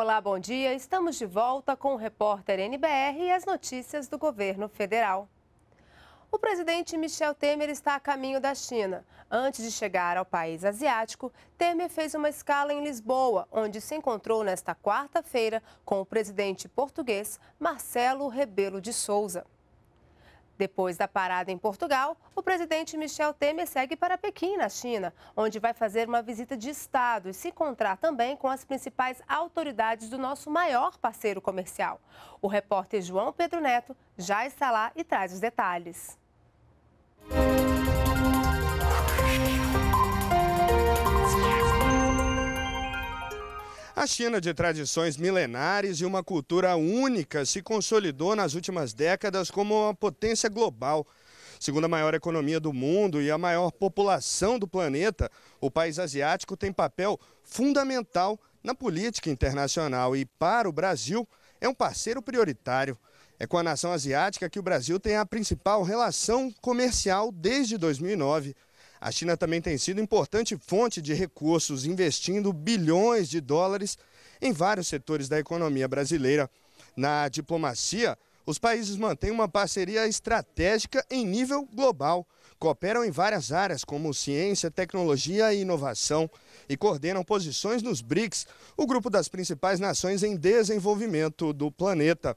Olá, bom dia. Estamos de volta com o repórter NBR e as notícias do governo federal. O presidente Michel Temer está a caminho da China. Antes de chegar ao país asiático, Temer fez uma escala em Lisboa, onde se encontrou nesta quarta-feira com o presidente português Marcelo Rebelo de Sousa. Depois da parada em Portugal, o presidente Michel Temer segue para Pequim, na China, onde vai fazer uma visita de Estado e se encontrar também com as principais autoridades do nosso maior parceiro comercial. O repórter João Pedro Neto já está lá e traz os detalhes. A China, de tradições milenares e uma cultura única, se consolidou nas últimas décadas como uma potência global. Segundo a maior economia do mundo e a maior população do planeta, o país asiático tem papel fundamental na política internacional e, para o Brasil, é um parceiro prioritário. É com a nação asiática que o Brasil tem a principal relação comercial desde 2009. A China também tem sido importante fonte de recursos, investindo bilhões de dólares em vários setores da economia brasileira. Na diplomacia, os países mantêm uma parceria estratégica em nível global, cooperam em várias áreas como ciência, tecnologia e inovação e coordenam posições nos BRICS, o grupo das principais nações em desenvolvimento do planeta.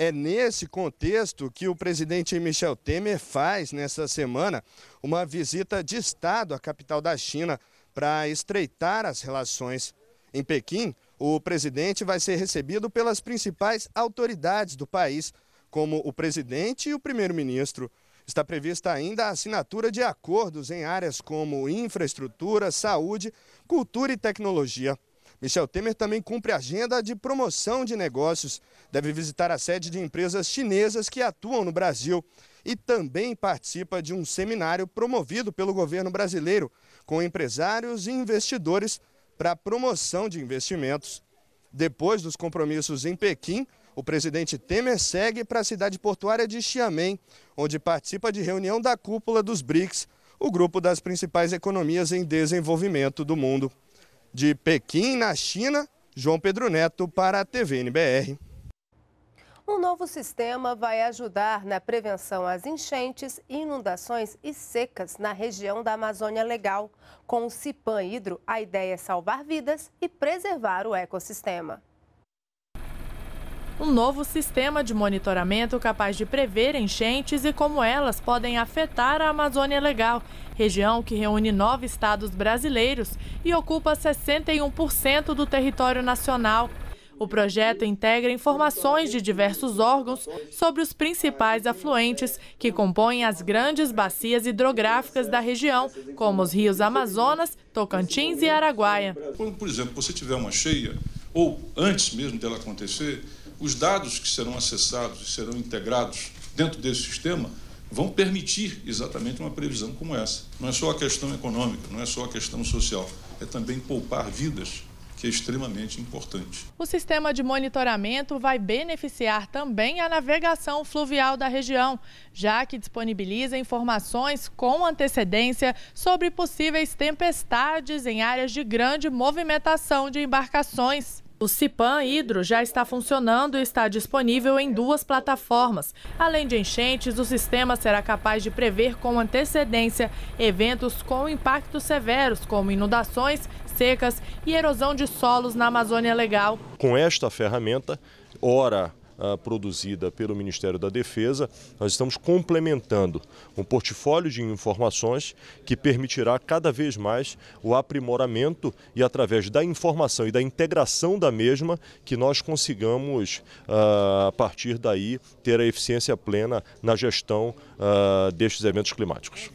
É nesse contexto que o presidente Michel Temer faz, nessa semana, uma visita de Estado à capital da China para estreitar as relações. Em Pequim, o presidente vai ser recebido pelas principais autoridades do país, como o presidente e o primeiro-ministro. Está prevista ainda a assinatura de acordos em áreas como infraestrutura, saúde, cultura e tecnologia. Michel Temer também cumpre a agenda de promoção de negócios, deve visitar a sede de empresas chinesas que atuam no Brasil e também participa de um seminário promovido pelo governo brasileiro com empresários e investidores para a promoção de investimentos. Depois dos compromissos em Pequim, o presidente Temer segue para a cidade portuária de Xiamen, onde participa de reunião da Cúpula dos BRICS, o grupo das principais economias em desenvolvimento do mundo. De Pequim, na China, João Pedro Neto para a TV NBR. Um novo sistema vai ajudar na prevenção às enchentes, inundações e secas na região da Amazônia Legal. Com o Sipam Hidro, a ideia é salvar vidas e preservar o ecossistema. Um novo sistema de monitoramento capaz de prever enchentes e como elas podem afetar a Amazônia Legal, região que reúne 9 estados brasileiros e ocupa 61% do território nacional. O projeto integra informações de diversos órgãos sobre os principais afluentes que compõem as grandes bacias hidrográficas da região, como os rios Amazonas, Tocantins e Araguaia. Quando, por exemplo, você tiver uma cheia, ou antes mesmo dela acontecer, os dados que serão acessados e serão integrados dentro desse sistema vão permitir exatamente uma previsão como essa. Não é só a questão econômica, não é só a questão social, é também poupar vidas, que é extremamente importante. O sistema de monitoramento vai beneficiar também a navegação fluvial da região, já que disponibiliza informações com antecedência sobre possíveis tempestades em áreas de grande movimentação de embarcações. O Sipam Hidro já está funcionando e está disponível em 2 plataformas. Além de enchentes, o sistema será capaz de prever com antecedência eventos com impactos severos, como inundações, secas e erosão de solos na Amazônia Legal. Com esta ferramenta, ora produzida pelo Ministério da Defesa, nós estamos complementando um portfólio de informações que permitirá cada vez mais o aprimoramento e, através da informação e da integração da mesma, que nós consigamos, a partir daí, ter a eficiência plena na gestão destes eventos climáticos.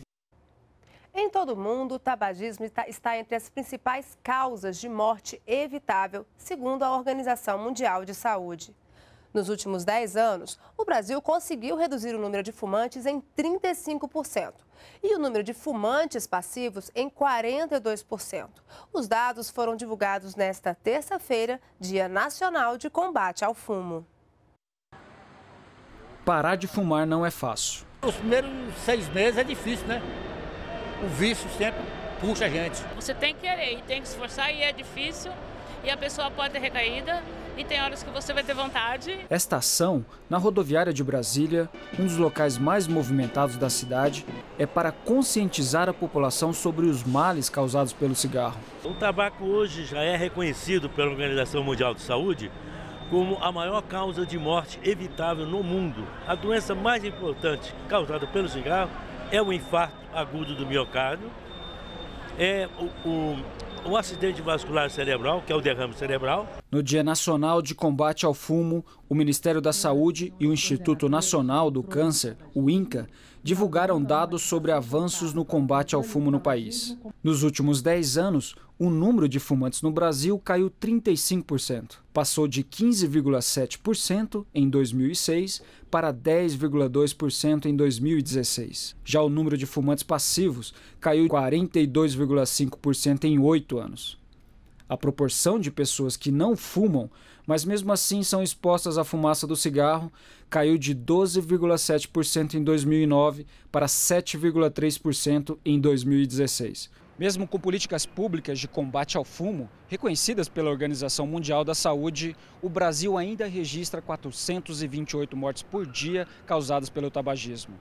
Em todo o mundo, o tabagismo está entre as principais causas de morte evitável, segundo a Organização Mundial de Saúde. Nos últimos 10 anos, o Brasil conseguiu reduzir o número de fumantes em 35% e o número de fumantes passivos em 42%. Os dados foram divulgados nesta terça-feira, Dia Nacional de Combate ao Fumo. Parar de fumar não é fácil. Os primeiros 6 meses é difícil, né? O vício sempre puxa a gente. Você tem que querer, tem que se esforçar e é difícil e a pessoa pode ter recaída. e tem horas que você vai ter vontade. Esta ação, na rodoviária de Brasília, um dos locais mais movimentados da cidade, é para conscientizar a população sobre os males causados pelo cigarro. O tabaco hoje já é reconhecido pela Organização Mundial de Saúde como a maior causa de morte evitável no mundo. A doença mais importante causada pelo cigarro é o infarto agudo do miocárdio, é o acidente vascular cerebral, que é o derrame cerebral. No Dia Nacional de Combate ao Fumo, o Ministério da Saúde e o Instituto Nacional do Câncer, o INCA, divulgaram dados sobre avanços no combate ao fumo no país. Nos últimos 10 anos, o número de fumantes no Brasil caiu 35%. Passou de 15,7% em 2006 para 10,2% em 2016. Já o número de fumantes passivos caiu 42,5% em 8 anos. A proporção de pessoas que não fumam, mas mesmo assim são expostas à fumaça do cigarro, caiu de 12,7% em 2009 para 7,3% em 2016. Mesmo com políticas públicas de combate ao fumo, reconhecidas pela Organização Mundial da Saúde, o Brasil ainda registra 428 mortes por dia causadas pelo tabagismo.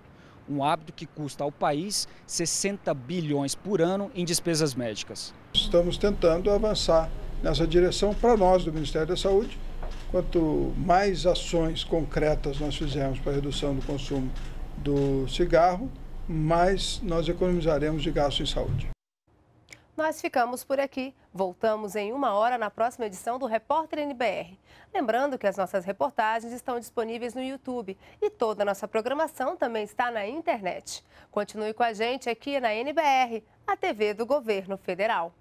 Um hábito que custa ao país 60 bilhões por ano em despesas médicas. Estamos tentando avançar nessa direção para nós do Ministério da Saúde. Quanto mais ações concretas nós fizermos para a redução do consumo do cigarro, mais nós economizaremos de gasto em saúde. Nós ficamos por aqui. Voltamos em 1 hora na próxima edição do Repórter NBR. Lembrando que as nossas reportagens estão disponíveis no YouTube e toda a nossa programação também está na internet. Continue com a gente aqui na NBR, a TV do Governo Federal.